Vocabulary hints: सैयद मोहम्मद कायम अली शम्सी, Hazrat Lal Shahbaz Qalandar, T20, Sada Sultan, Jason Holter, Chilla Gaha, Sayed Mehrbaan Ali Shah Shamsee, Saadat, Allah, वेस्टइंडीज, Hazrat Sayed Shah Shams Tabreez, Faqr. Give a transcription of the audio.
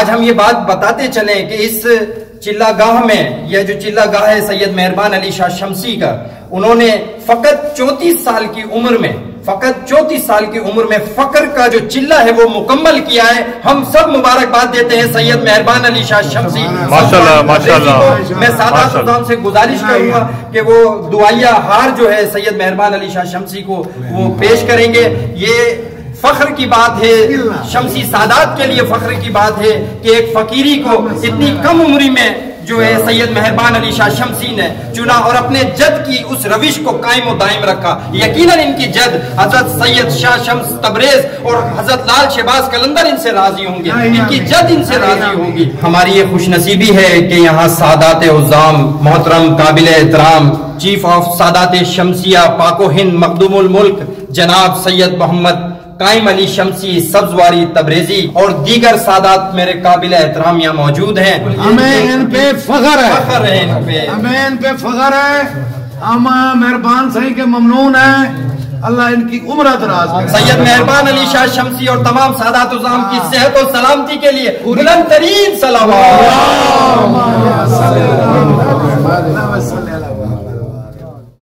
आज हम ये बात बताते चले कि इस चिल्ला गाह में, यह जो चिल्ला गाह है सैयद मेहरबान अली शाह शम्सी का, उन्होंने फकत 34 साल की उम्र में, फकत 34 साल की उम्र में फकर का जो चिल्ला है वो मुकम्मल किया है। हम सब मुबारकबाद देते हैं सैयद मेहरबान अली शाह शम्सी माशाल्लाह माशाल्लाह। मैं सादा सुल्तान से गुजारिश करूंगा कि वो दुआया हार जो है सैयद मेहरबान अली शाह शम्सी को वो पेश करेंगे। ये फख्र की बात है, शम्सी सादात के लिए फख्र की बात है कि एक फकीरी को इतनी कम उम्र में जो है सैयद मेहरबान अली शाह शम्सी ने चुना और अपने जद की उस रविश को कायम और दायम रखा। यकीनन इनकी जद हजरत सैयद शाह शम्स तबरेज और हजरत लाल शहबाज कलंदर इनसे राजी होंगे, इनकी जद इनसे राजी होंगी। हमारी ये खुशनसीबी है कि यहाँ सादात उज़्ज़ाम मोहतरम काबिल एहतराम चीफ ऑफ सादात शमसिया पाको हिंद मखदूमुल मुल्क जनाब सैयद मोहम्मद कायम अली शम्सी सब्जवारी तबरेजी और दीगर सादात मेरे काबिल एहतराम यहाँ मौजूद हैं। हमें इन पे फख्र है, हमें इन पे फख्र है। हम मेहरबान सही के ममनून हैं, अल्लाह इनकी उम्र दराज। सैयद मेहरबान अली शाह शम्सी और तमाम सादात उज़्ज़ाम की सेहत और सलामती के लिए बुलंद तरीन सलावत।